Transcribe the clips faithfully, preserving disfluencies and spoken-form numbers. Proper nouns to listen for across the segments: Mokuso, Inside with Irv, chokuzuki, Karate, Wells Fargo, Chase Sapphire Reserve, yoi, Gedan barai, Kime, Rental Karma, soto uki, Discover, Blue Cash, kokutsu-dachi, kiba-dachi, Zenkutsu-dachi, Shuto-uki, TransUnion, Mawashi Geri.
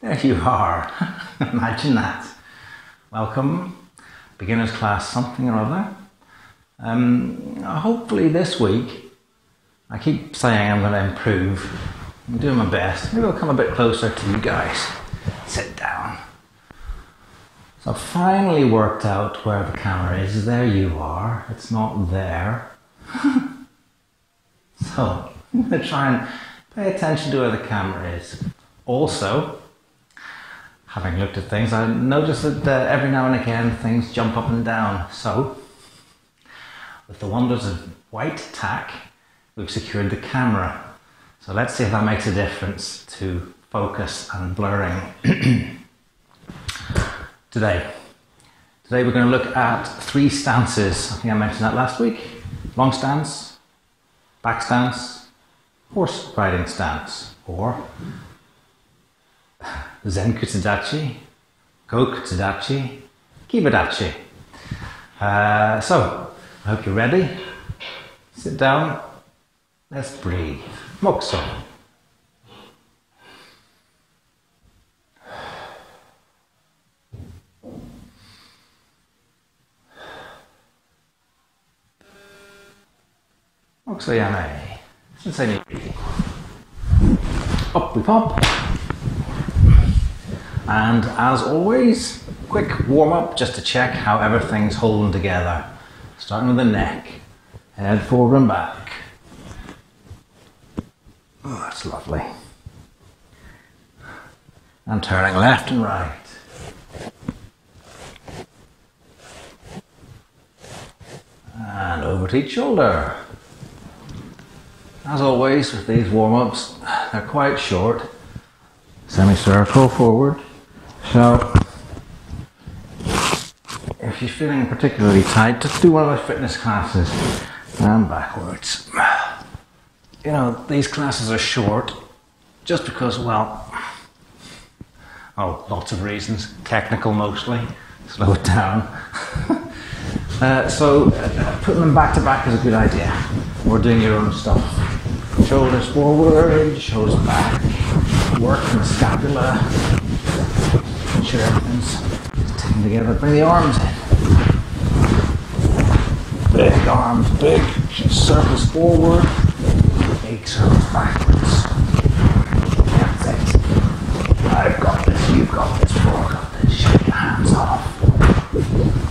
There you are. Imagine that. Welcome. Beginner's class something or other. Um, hopefully this week, I keep saying I'm going to improve. I'm doing my best. Maybe I'll come a bit closer to you guys. Sit down. So I've finally worked out where the camera is. There you are. It's not there. So I'm going to try and pay attention to where the camera is. Also, having looked at things, I noticed that uh, every now and again things jump up and down. So, with the wonders of white tack, we've secured the camera. So let's see if that makes a difference to focus and blurring. Today. Today we're going to look at three stances. I think I mentioned that last week. Long stance, back stance, horse riding stance, or Zenkutsu-dachi, kokutsu-dachi, kiba-dachi. Uh, so, I hope you're ready. Sit down. Let's breathe. Mokuso. Mokuso yame. Sensei ni. Up we pop. And as always, quick warm up just to check how everything's holding together. Starting with the neck. Head forward and back. Oh, that's lovely. And turning left and right. And over to each shoulder. As always with these warm-ups, they're quite short. Semicircle forward. So, if you're feeling particularly tight, just do one of those fitness classes. And backwards. You know, these classes are short just because, well, oh, lots of reasons. Technical mostly. Slow it down. uh, so, uh, putting them back to back is a good idea. Or doing your own stuff. Shoulders forward, shoulders back. Work from the scapula. Make sure everything's sticking together. Bring the arms in. Big arms, big circles forward. Big circles backwards. That's it. I've got this, you've got this, we've all got this. Shake your hands off.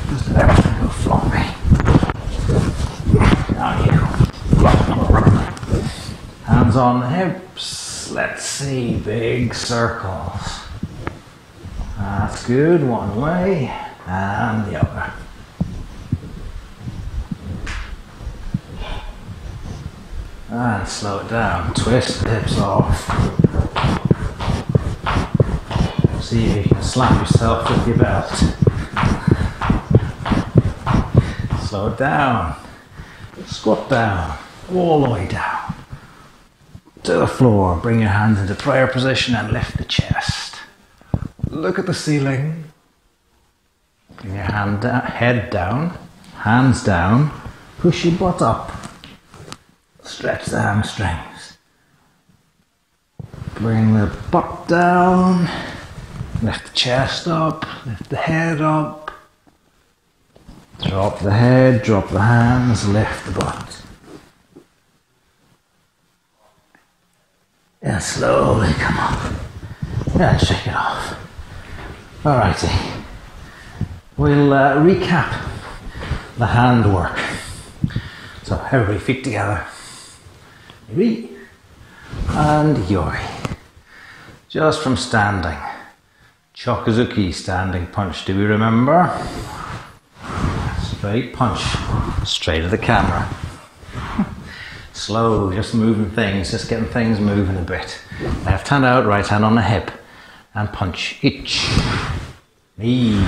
Just let everything go floppy. Now you. Hands on the hips. Let's see, big circles. That's good, one way and the other. And slow it down, twist the hips off. See if you can slap yourself with your belt. Slow it down, squat down, all the way down. To the floor, bring your hands into prayer position and lift the chest. Look at the ceiling. Bring your hand down, head down, hands down, push your butt up. Stretch the hamstrings. Bring the butt down, lift the chest up, lift the head up. Drop the head, drop the hands, lift the butt. And slowly come up. And shake it off. Alrighty. We'll uh, recap the hand work. So, everybody feet together. Yoi. And yoi. Just from standing. Chokuzuki standing punch. Do we remember? Straight punch. Straight at the camera. Slow, just moving things, just getting things moving a bit. Left hand out, right hand on the hip. And punch. Ichi. Ni.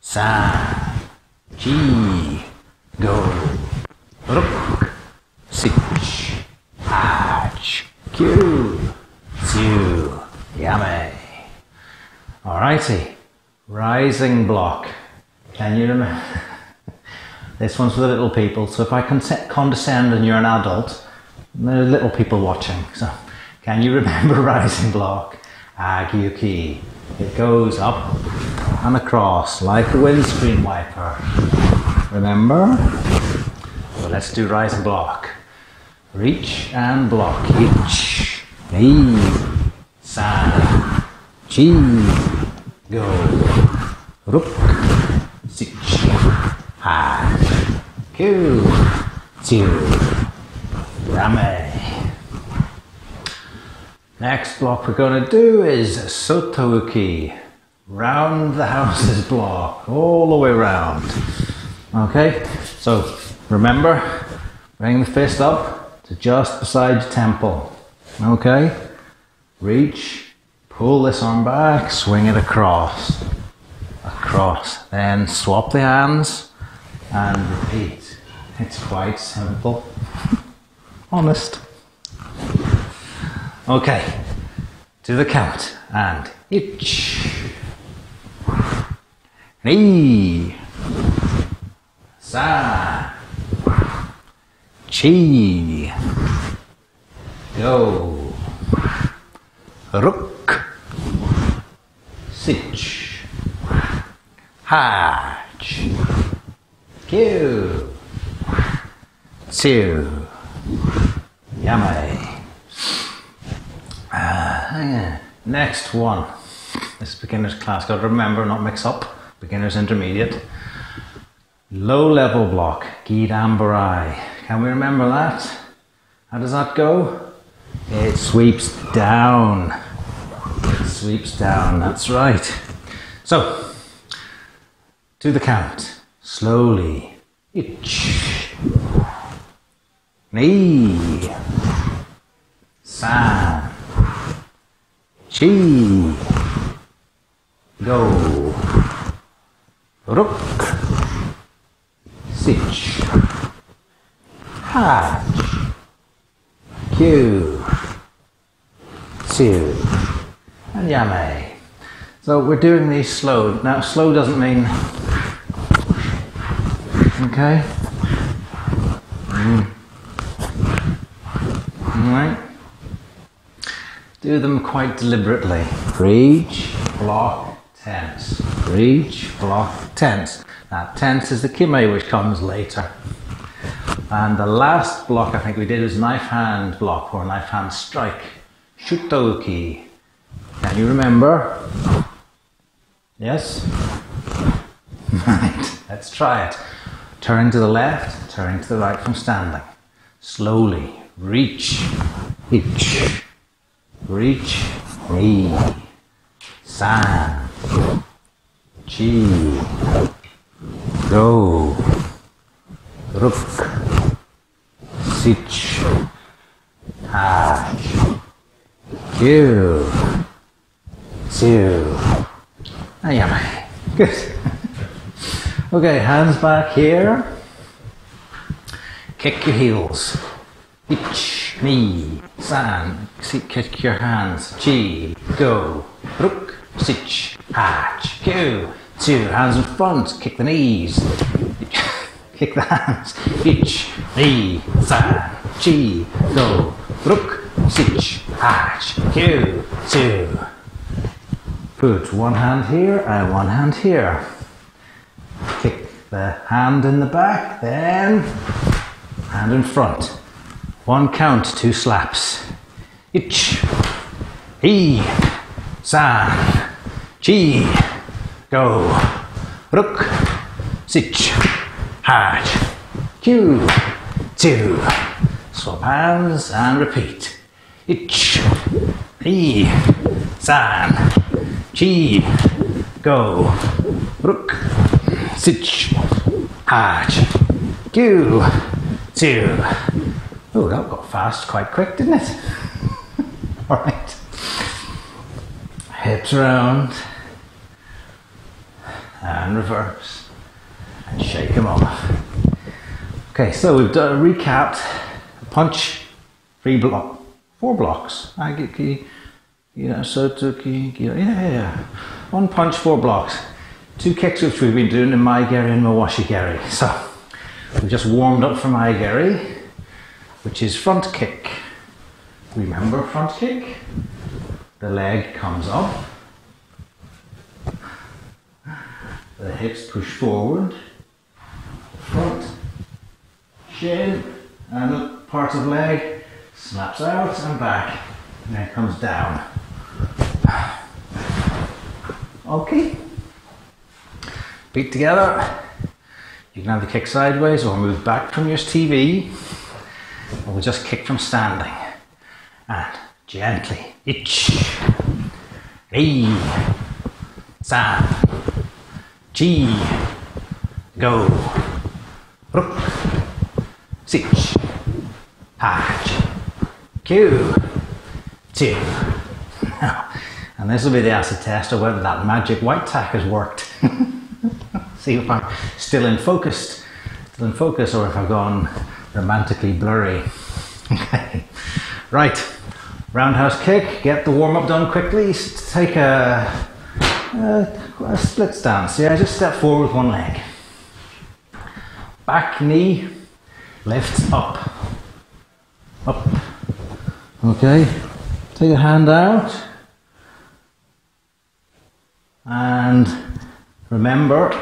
San. Chi. Go. Ruk. Sich. Hach. Kyu. Tsu. Yame. Alrighty. Rising block. Can you remember? This one's for the little people, so if I condescend and you're an adult, there are little people watching, so can you remember rising block Agyuki. It goes up and across like the windscreen wiper. Remember? So let's do rise and block. Reach and block. Hitch. Hey. San. Chi. Go. Ruk. Sich. Ha. Kyu. Tsu. Rame. Next block we're going to do is soto uki. Round the houses block, all the way round. Okay, so remember, bring the fist up to just beside your temple. Okay, reach, pull this arm back, swing it across, across. Then swap the hands and repeat. It's quite simple. Honest. Okay, to the count and itch. Ni. Sa. Chi. Go. Ruk. Sich. Hach. Kyu. Tsu. Yamai. Uh, next one. This is beginner's class. Got to remember, not mix up. Beginner's intermediate. Low level block. Gedan barai. Can we remember that? How does that go? It sweeps down. It sweeps down. That's right. So, to the count. Slowly. Itch. Ni. San. Chi. Go. Ruk. Sich. Hach. Kyu. Tsu. And yame. So we're doing these slow. Now slow doesn't mean... Okay? Mm. Alright. Do them quite deliberately. Reach, block, tense. Reach, block, tense. Now tense is the kime, which comes later. And the last block I think we did was knife hand block or knife hand strike. Shuto-uki. Can you remember? Yes? Right, let's try it. Turn to the left, turn to the right from standing. Slowly. Reach. Hitch. Reach, ni, san, chi, go, ruk, sich, ha, kyu, tsu, ayame. Good. Okay, hands back here. Kick your heels. Itch, ni, san, kick your hands, chi, go, ruk, sich, hach, kyu, two, hands in front, kick the knees, kick the hands, itch, ni, san, chi, go, ruk, sich, hach, kyu, two. Put one hand here and one hand here. Kick the hand in the back, then hand in front. One count, two slaps. Itch, he, san, chi, go, ruk, sich, hach, kyu, tsu. Swap hands and repeat. Itch, he, san, chi, go, ruk, sich, hach, kyu, tsu. Oh, that got fast quite quick, didn't it? Alright. Hips around. And reverse. And shake them off. Okay, so we've done a recap. Punch. Three block. Four blocks. Agiki, you know, sotoki, you know, yeah, yeah. One punch, four blocks. Two kicks which we've been doing in Mawashi Geri and Mawashi Geri. So, we've just warmed up for Mawashi Geri, which is front kick. Remember front kick? the leg comes up, the hips push forward, the front, shin, and the parts of the leg snaps out and back, and then comes down. Okay. Feet together. You can have the kick sideways or move back from your T V, or we'll just kick from standing. And gently. ichi, ni, san, chi, go, ru, sich, hachi, kyu, tu. Now, and this will be the acid test of whether that magic white tack has worked. See if I'm still in focus, still in focus, or if I've gone romantically blurry. Okay, right. Roundhouse kick. Get the warm up done quickly. Take a, a, a split stance. Yeah, just step forward with one leg. Back knee lifts up, up. Okay. Take a hand out and remember,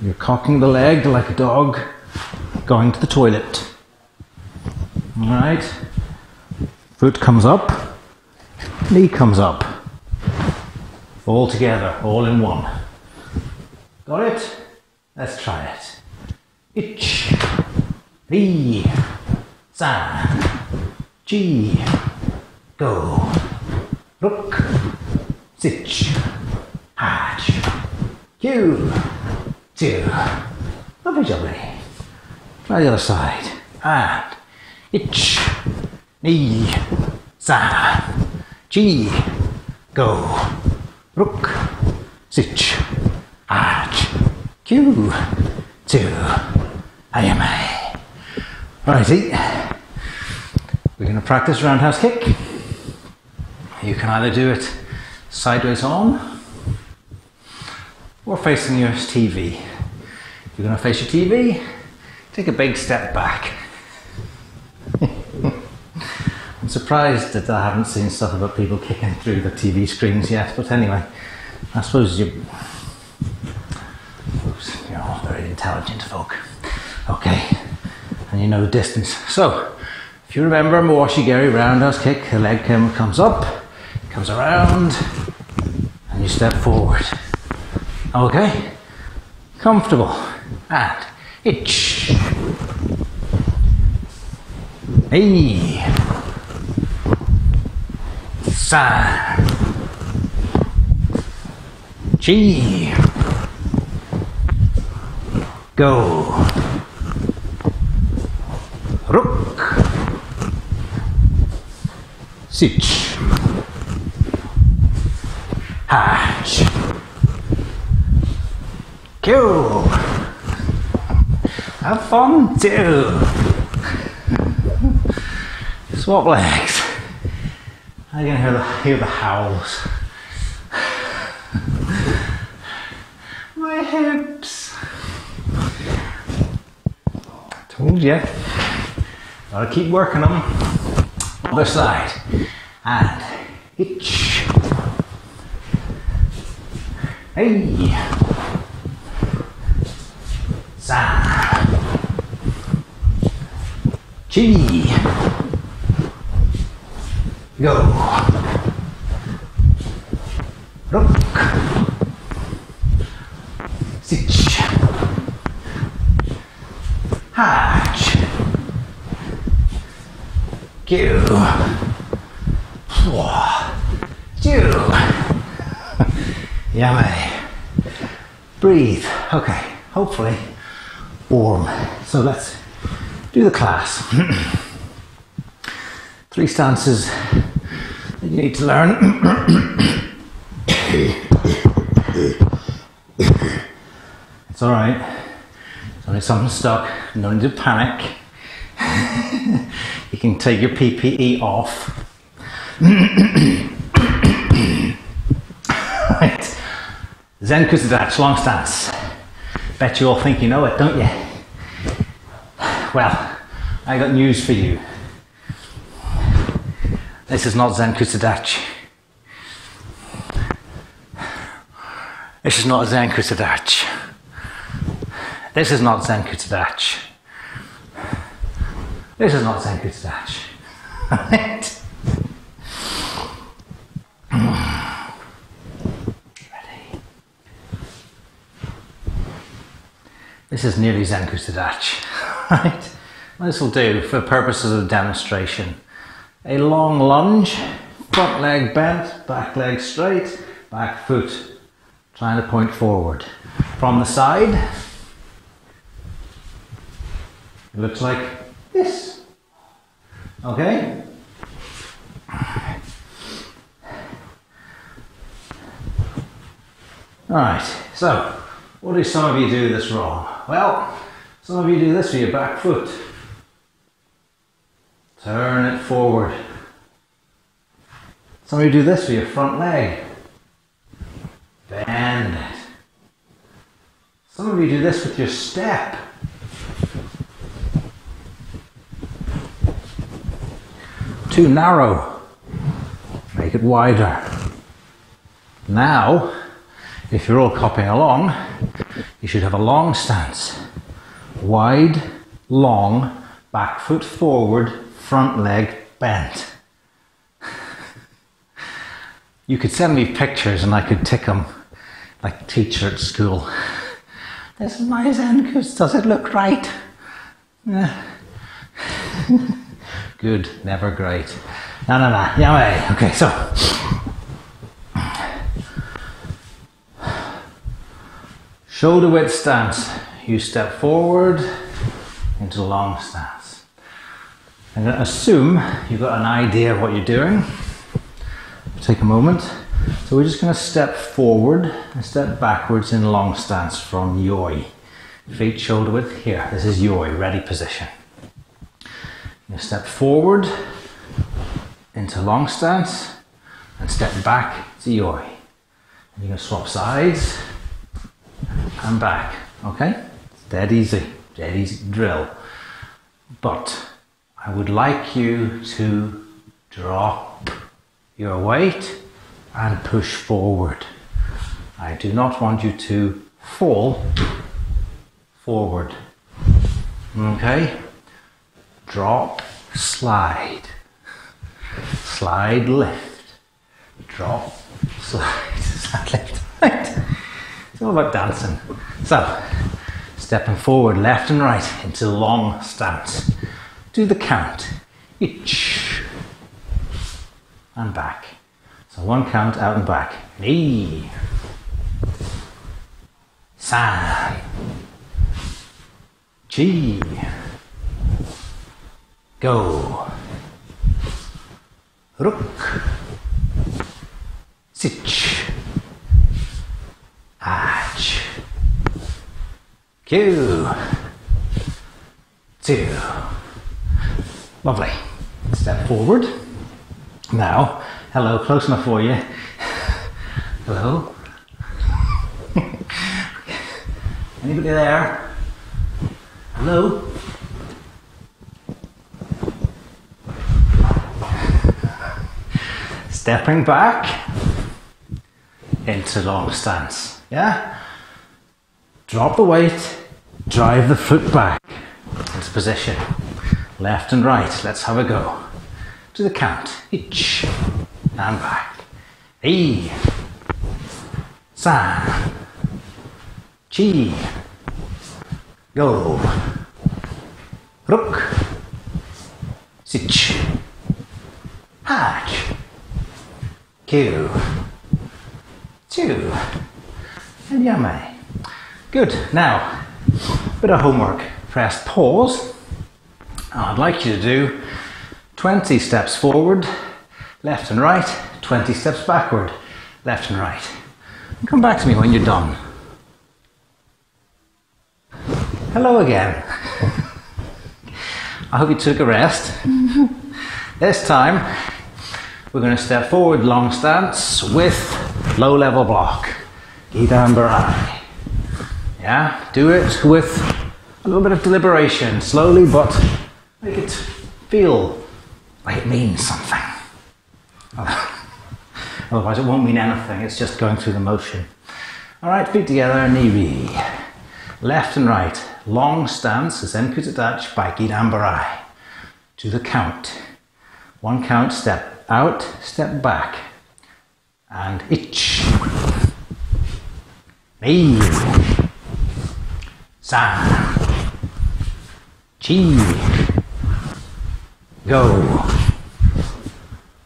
you're cocking the leg like a dog going to the toilet. All right. Foot comes up, knee comes up, all together, all in one. Got it? Let's try it. Ich, ni, san, chi, go, ruk, sich, hach, kyu, tu. Lovely jubbly. Try the other side. And ich, ni, san, chi, go, ruk, sich, hach, kyu, tu, ayame. Righty, we're going to practice roundhouse kick. You can either do it sideways on or facing your T V. If you're going to face your T V, take a big step back. I'm surprised that I haven't seen stuff about people kicking through the T V screens yet, but anyway, I suppose you, you're all very intelligent folk. Okay, and you know the distance. So, if you remember Mawashi Geri roundhouse kick, the leg comes up, comes around, and you step forward. Okay, comfortable, and itch, hey, san, chi, go, ruk, sich, hach, kyu, have fun too, swap legs. I can hear the, hear the howls. My hips. Told you. Gotta keep working them. Other side. And itch. Hey. San. Chi. Go, ruk, sich, hach, kyu, tu. Yummy. Breathe. Okay, hopefully warm. So let's do the class. Three stances that you need to learn. It's alright. It's only something stuck. No need to panic. You can take your P P E off. Right. Zenkutsu-dachi, long stance. Bet you all think you know it, don't you? Well, I got news for you. This is not Zenkutsu-dachi. This is not Zenkutsu-dachi. This is not Zenkutsu-dachi. This is not Zenkutsu-dachi. Right? Ready? This is nearly Zenkutsu-dachi. Right? This will do for purposes of demonstration. A long lunge, front leg bent, back leg straight, back foot trying to point forward. From the side, it looks like this. Okay? Alright, so what do some of you do this wrong? Well, some of you do this with your back foot. Turn it forward. Some of you do this with your front leg. Bend it. Some of you do this with your step. Too narrow. Make it wider. Now, if you're all copying along, you should have a long stance. Wide, long, back foot forward, front leg bent. You could send me pictures and I could tick them like teacher at school. This is my Zenkutsu, does it look right? Yeah. Good, never great. No, no, no, yeah, okay, so. Shoulder width stance. You step forward into long stance. I'm going to assume you've got an idea of what you're doing. Take a moment. So we're just going to step forward and step backwards in long stance from yoi. Feet shoulder width here. This is yoi, ready position. You step forward into long stance and step back to yoi. And you're going to swap sides and back. Okay? It's dead easy. Dead easy drill. But I would like you to drop your weight and push forward. I do not want you to fall forward. Okay? Drop, slide. Slide, lift. Drop, slide, slide, lift. Right? It's all about dancing. So, stepping forward, left and right, into long stance. Do the count, each, and back. So one count, out and back. Ni, san, chi, go, ruk, sich, hach, kyu, two. Lovely. Step forward. Now, hello, close enough for you. Hello. Anybody there? Hello. Stepping back into long stance. Yeah? Drop the weight, drive the foot back into position. Left and right, let's have a go. To the count, each, and back. E, san, chi, go, ruk, sich, hach, kyu, chu, and yame. Good, now, bit of homework. Press pause. I'd like you to do twenty steps forward, left and right, twenty steps backward, left and right. And come back to me when you're done. Hello again. I hope you took a rest. This time, we're going to step forward long stance with low level block. Gedan barai. Yeah, do it with a little bit of deliberation, slowly but make it feel like it means something. Otherwise it won't mean anything, it's just going through the motion. Alright, feet together, niri. Left and right. Long stance, Zenkutsu-dachi by Gedan barai. To the count. One count, step out, step back. And ich. Mei. San. Chi. Go.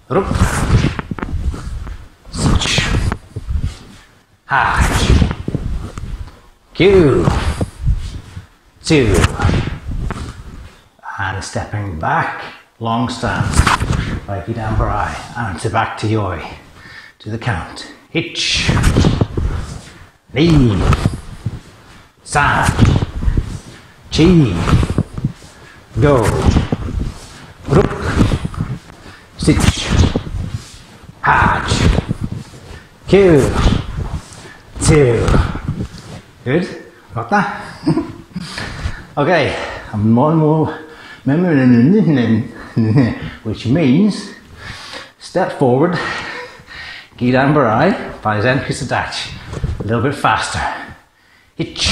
Rup. Sich. Hach. Q. Two. And stepping back, long stance, by Gedan barai, and to back to yoi, to the count. Ich, ni, san, chi, go, ruk, sich, hach, q, two. Good, got that? Okay, I'm more and more remembering, which means step forward, Gedan barai by Zenkutsu-dachi, a little bit faster. Ich,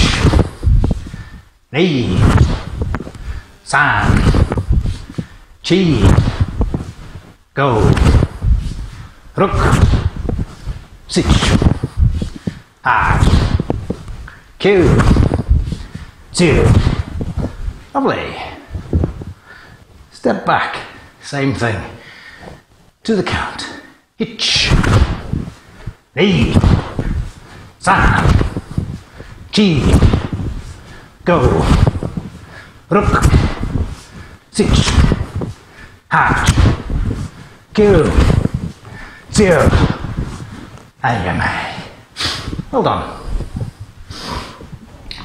ni, san, chi, go, ruk, sich, ah, q, two. Lovely. Step back, same thing. To the count. Ich, ni, san, chi, go, ruk, sich, hach, q, zero. Ayame. Well done.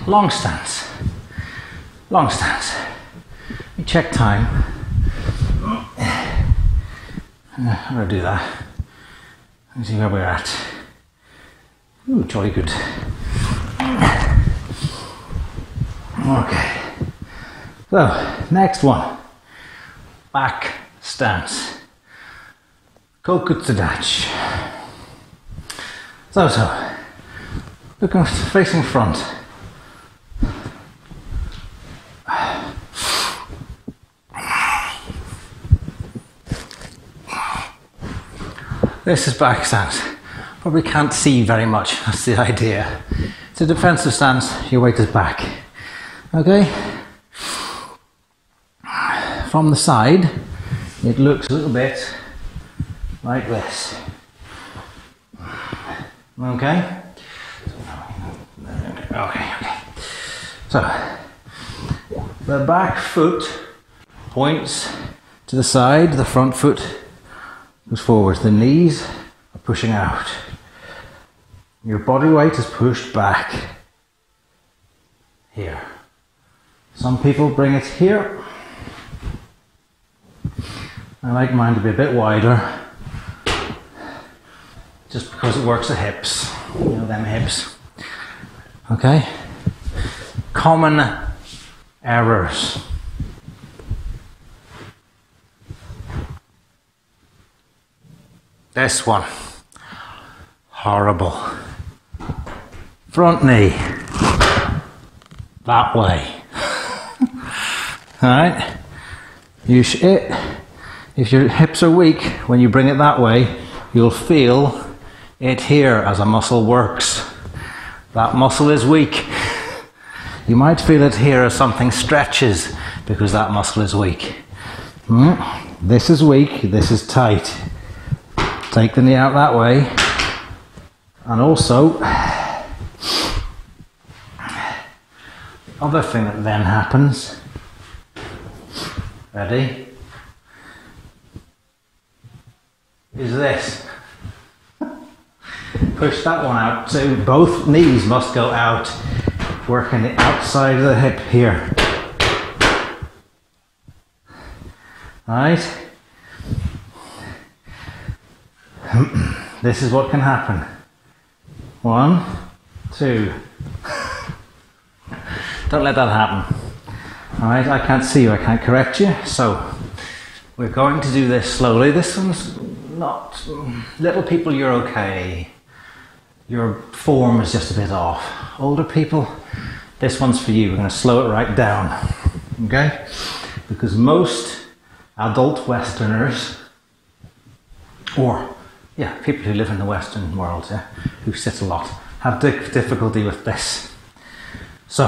Long stance. Long stance. We check time. I'm going to do that. Let's see where we're at. Ooh, jolly good. Okay. So, next one. Back stance. Kokutsu-dachi. So, so. Looking facing front. This is back stance. Probably can't see very much, that's the idea. It's a defensive stance, your weight is back. Okay? From the side, it looks a little bit like this. Okay? Okay, okay. So, the back foot points to the side, the front foot goes forward, the knees are pushing out. Your body weight is pushed back here. Some people bring it here. I like mine to be a bit wider just because it works the hips, you know, them hips. Okay? Common errors. This one, horrible. Front knee, that way. Alright, you sh it. If your hips are weak, when you bring it that way, you'll feel it here as a muscle works. That muscle is weak. You might feel it here as something stretches, because that muscle is weak. Mm. This is weak, this is tight. Take the knee out that way, and also, other thing that then happens, ready, is this. Push that one out, so both knees must go out, working the outside of the hip here. Right? This is what can happen. One, two. Don't let that happen. Alright, I can't see you, I can't correct you, so we're going to do this slowly. This one's not... Little people, you're okay. Your form is just a bit off. Older people, this one's for you. We're going to slow it right down, okay? Because most adult Westerners, or yeah, people who live in the Western world, yeah, who sit a lot, have difficulty with this. So,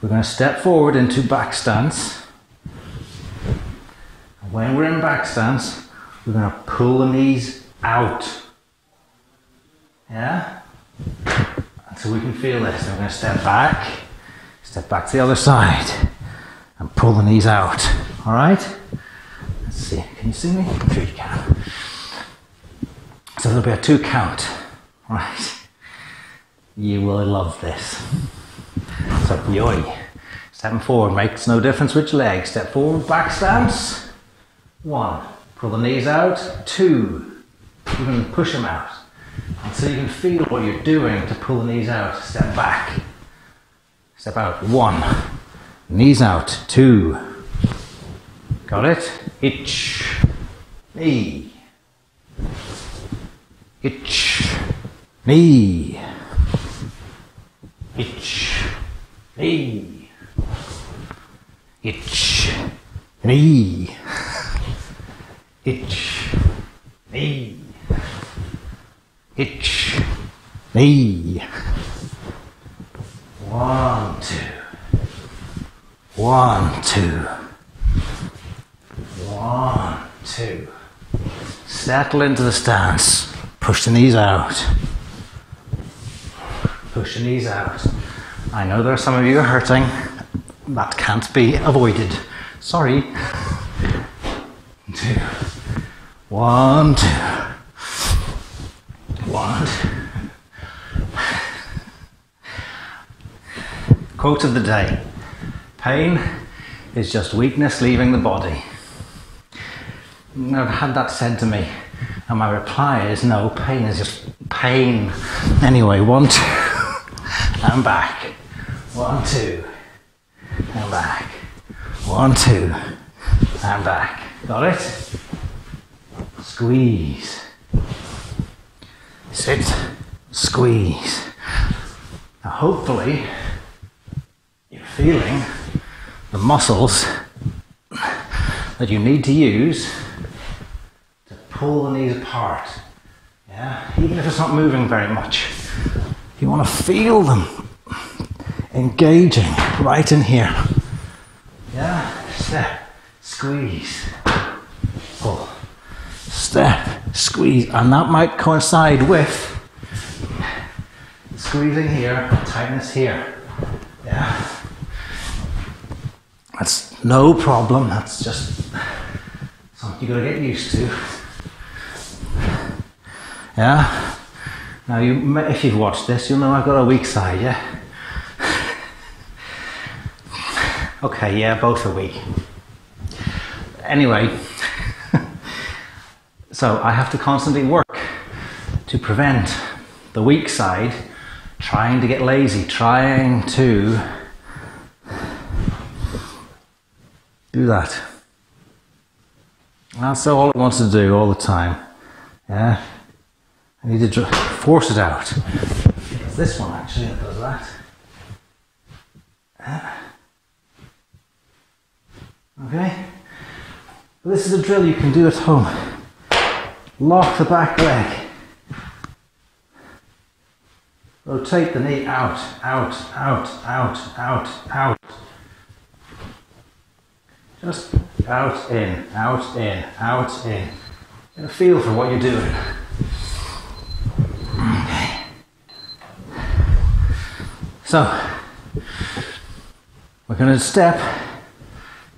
we're going to step forward into back stance. And when we're in back stance, we're going to pull the knees out. Yeah? And so we can feel this. And we're going to step back, step back to the other side, and pull the knees out. Alright? Let's see. Can you see me? I'm sure you can. So there'll be a two count. Right? You will love this. So, yoi. Stepping forward. Makes no difference which leg. Step forward, back stance. One. Pull the knees out. Two. You're going to push them out. And so you can feel what you're doing to pull the knees out. Step back. Step out. One. Knees out. Two. Got it? Itch. Knee. Itch. Knee. Itch. Knee. Itch. Knee. Itch. Knee. Itch. Knee. One, two. One, two. One, two. Settle into the stance. Push the knees out. Push the knees out. I know there are some of you who are hurting. That can't be avoided. Sorry. Two. One, two. One. Quote of the day. Pain is just weakness leaving the body. I've had that said to me, and my reply is no, pain is just pain. Anyway, one, two, and back. One, two, and back. One, two, and back. Got it? Squeeze. Sit. Squeeze. Now hopefully, you're feeling the muscles that you need to use to pull the knees apart. Yeah? Even if it's not moving very much, you want to feel them engaging right in here. Yeah? Step, squeeze, pull. Step, squeeze, and that might coincide with squeezing here, tightness here. Yeah? That's no problem, that's just something you've got to get used to. Yeah? Now, you, if you've watched this, you'll know I've got a weak side, yeah? Okay, yeah, both are weak. Anyway, so I have to constantly work to prevent the weak side trying to get lazy, trying to do that. And that's all it wants to do all the time. Yeah? I need to force it out. It's this one actually that does that. Yeah. Okay? This is a drill you can do at home. Lock the back leg. Rotate the knee out, out, out, out, out, out. Just out, in, out, in, out, in. Get a feel for what you're doing. Okay. So, we're going to step.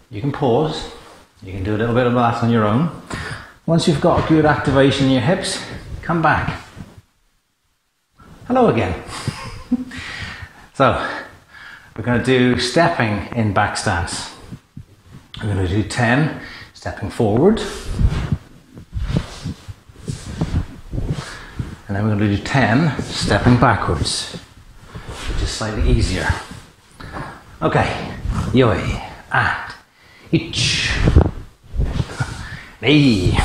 You can pause. You can do a little bit of that on your own. Once you've got good activation in your hips, come back. Hello again. So, we're going to do stepping in back stance. We're going to do ten, stepping forward. And then we're going to do ten, stepping backwards, which is slightly easier. Okay, yoi, and itch, knee,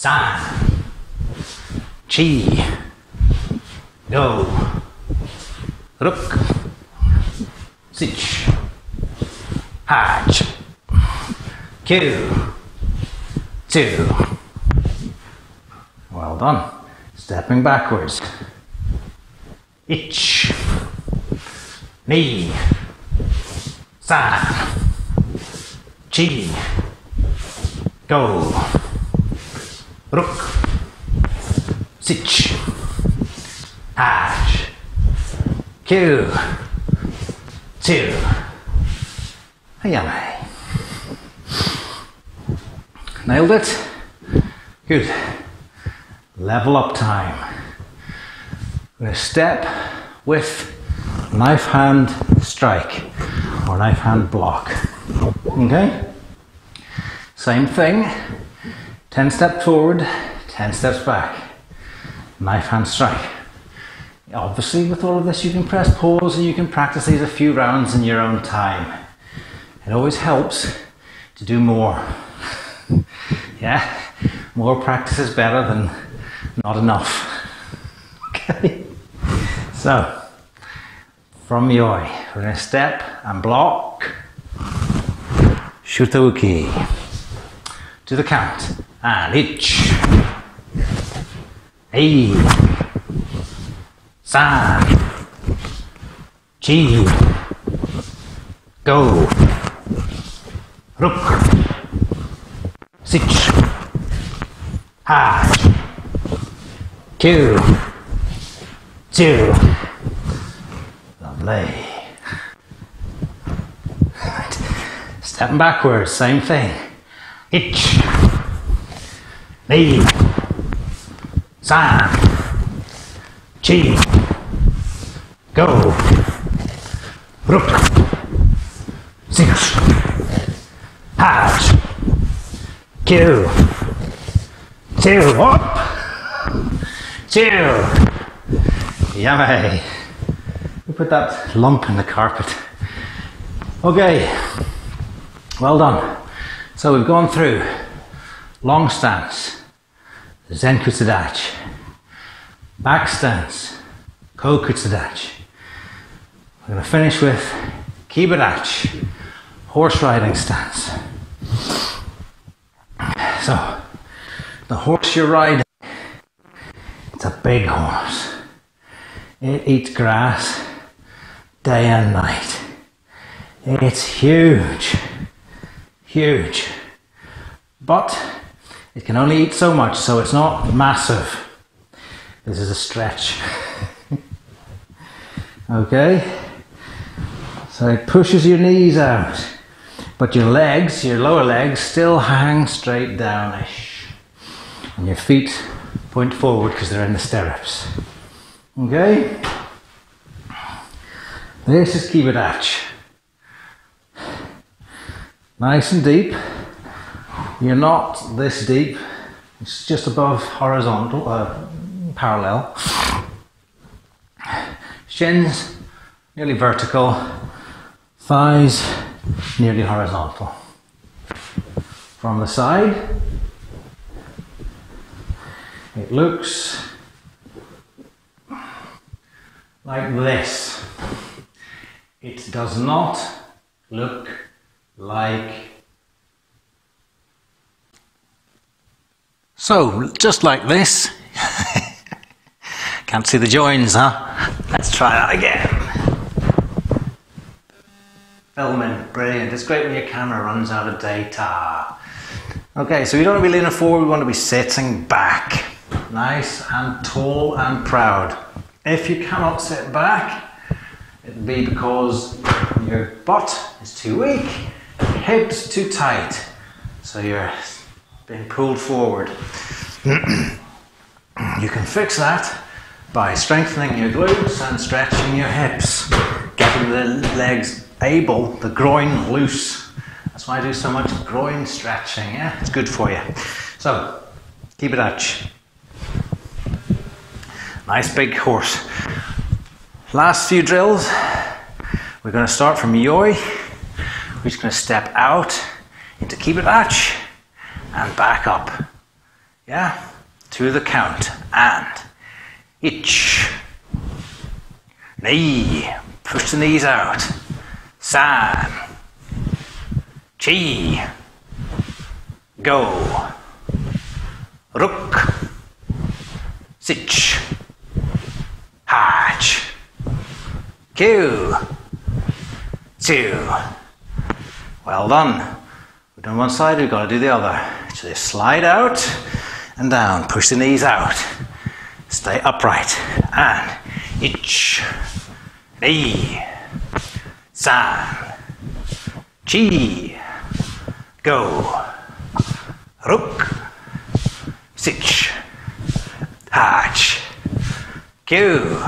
san, chi, do, ruk, sich, hach, kyu, tsu. Well done. Stepping backwards. Ich, ni, san, chi, do, ruk, sich, hash, kyu, tsu, hayame. Nailed it. Good. Level up time. I'm going to step with knife hand strike or knife hand block. Okay? Same thing. ten steps forward, ten steps back. Knife hand strike. Obviously with all of this you can press pause and you can practice these a few rounds in your own time. It always helps to do more. Yeah? More practice is better than not enough. Okay? So, from yoi, we're going to step and block. Shuto-uki. To the count. And ich. Ei. San. Chi. Go. Ruk. Sich. Hash. Kyu. Tsu. Lovely. Right. Stepping backwards, same thing. Ich. Ni. San. Chi. Go. Ruk. Sich. Hash. Kyu. Two, up, two, yummy. We put that lump in the carpet. Okay, well done. So we've gone through long stance, Zenkutsu-dachi, back stance, kokutsu-dachi. We're going to finish with kiba-dachi, horse riding stance. So, the horse you're riding, it's a big horse. It eats grass day and night. It's huge, huge. But it can only eat so much, so it's not massive. This is a stretch. Okay? So it pushes your knees out, but your legs, your lower legs, still hang straight down-ish. And your feet point forward because they're in the stirrups. Okay? This is kiba-dachi. Nice and deep. You're not this deep. It's just above horizontal, uh, parallel. Shins nearly vertical. Thighs nearly horizontal. From the side. It looks like this. It does not look like... So, just like this. Can't see the joins, huh? Let's try that again. Filming, brilliant. It's great when your camera runs out of data. Okay, so we don't want to be leaning forward, we want to be sitting back. Nice and tall and proud. If you cannot sit back, it'd be because your butt is too weak, your hips too tight, so you're being pulled forward. You can fix that by strengthening your glutes and stretching your hips, getting the legs able, the groin loose. That's why I do so much groin stretching, yeah? It's good for you. So, kiba-dachi. Nice big horse. Last few drills, we're going to start from yoi. We're just going to step out into kiba-dachi and back up. Yeah? To the count. And ich. Knee. Push the knees out. San. Chi. Go. Rook. Sich. Hach. Q. Two. Well done. We've done one side, we've got to do the other. So just slide out and down. Push the knees out. Stay upright. And ich. Ni. San. Chi. Go. Rook. Sich. Hach. Q.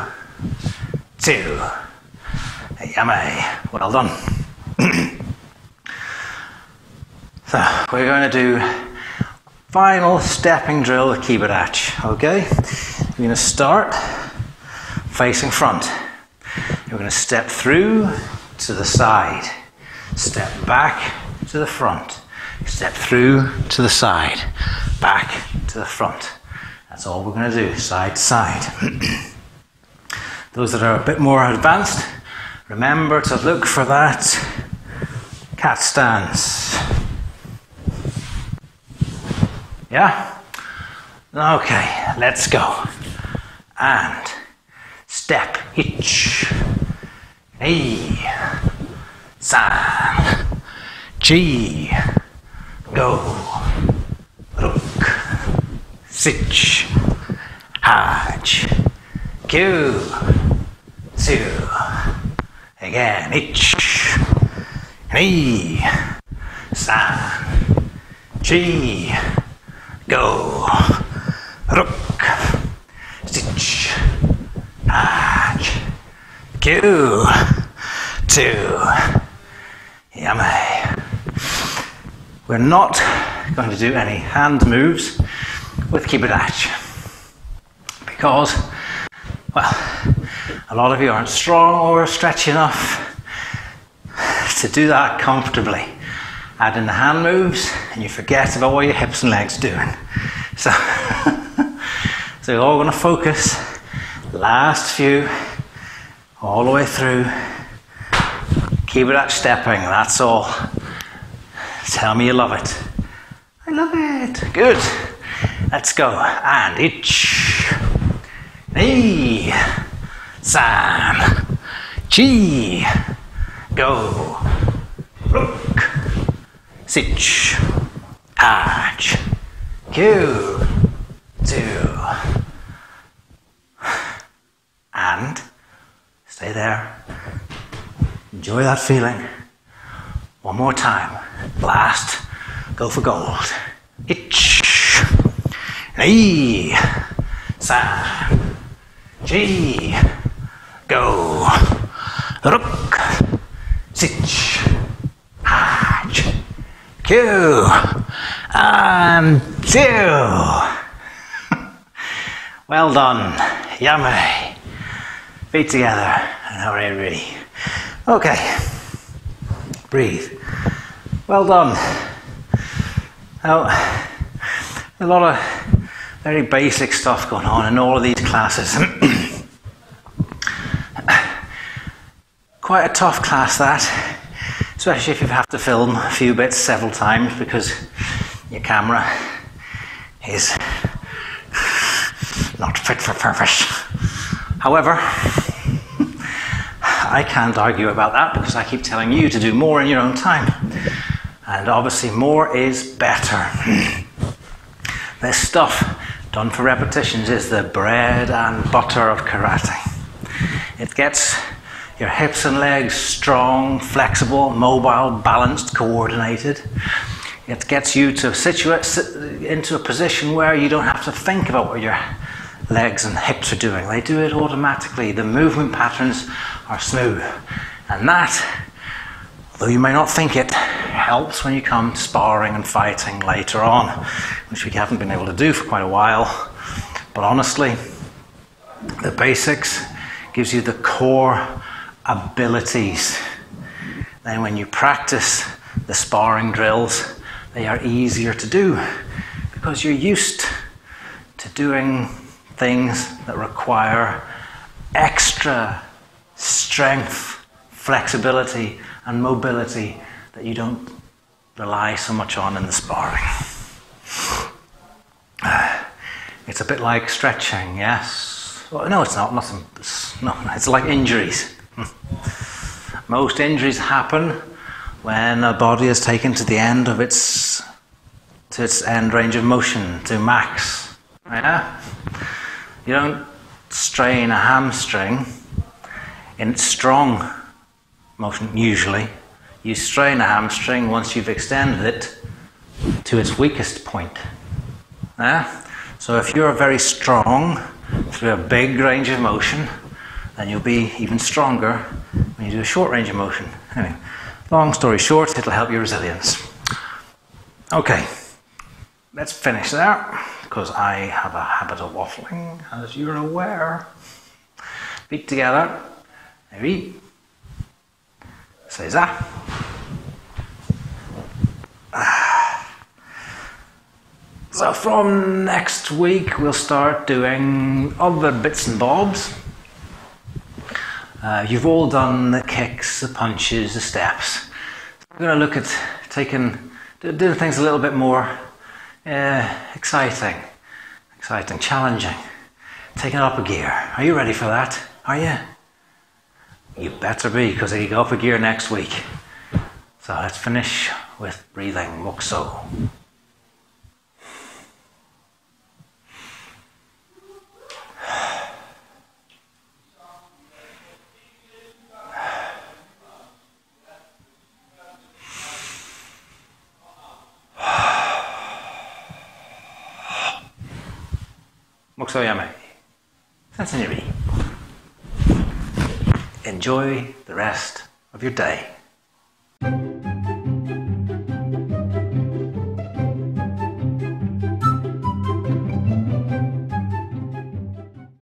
Two. Yame. Well done. So, we're going to do final stepping drill with kiba-dachi, okay? We're going to start facing front. We're going to step through to the side. Step back to the front. Step through to the side. Back to the front. That's all we're going to do, side to side. Those that are a bit more advanced, remember to look for that cat stance. Yeah? Okay, let's go. And step, hitch, knee, san, chi, go, rook, sich, hach, q, two, again, hitch, knee, san, chi, go, rook, sich, hach, q, two, yame. We're not going to do any hand moves with kiba-dachi because, well, a lot of you aren't strong or stretchy enough to do that comfortably. Add in the hand moves and you forget about what your hips and legs are doing. So, so we're all going to focus, last few, all the way through. Kiba-dachi stepping, that's all. Tell me you love it. I love it. Good. Let's go. And ich, ni, san, chi, go, rook, sich, hach, q, two, and stay there, enjoy that feeling, one more time, last, go for gold, ich, ni, san, chi, go, rook, sich, hach, two, and two. Well done. Yummy. Feet together and hurry, ready. Okay. Breathe. Well done. Now, a lot of very basic stuff going on in all of these classes. Quite a tough class, that. Especially if you have to film a few bits several times because your camera is not fit for purpose. However, I can't argue about that because I keep telling you to do more in your own time. And obviously more is better. This stuff, done for repetitions, is the bread and butter of karate. It gets your hips and legs strong, flexible, mobile, balanced, coordinated. It gets you to situate into a position where you don't have to think about what your legs and hips are doing. They do it automatically. The movement patterns are smooth. And that, though you may not think it, helps when you come to sparring and fighting later on, which we haven't been able to do for quite a while. But honestly, the basics gives you the core abilities. Then when you practice the sparring drills, they are easier to do because you're used to doing things that require extra strength, flexibility, and mobility that you don't rely so much on in the sparring. It's a bit like stretching, yes? Well, no, it's not. Nothing. It's, no, it's like injuries. Most injuries happen when a body is taken to the end of its to its end range of motion, to max. Yeah? You don't strain a hamstring in strong motion, usually. You strain a hamstring once you've extended it to its weakest point. Yeah? So if you're very strong through a big range of motion, then you'll be even stronger when you do a short range of motion. Anyway, long story short, it'll help your resilience. Okay, let's finish there, because I have a habit of waffling, as you're aware. Feet together. Maybe. Say that. So from next week, we'll start doing other bits and bobs. Uh, you've all done the kicks, the punches, the steps. I'm going to look at taking, doing things a little bit more uh, exciting, exciting, challenging, taking it up a gear. Are you ready for that? Are you? You better be, because you go up a gear next week. So let's finish with breathing, Mokuso. Mokuso yame. Sensei. Enjoy the rest of your day.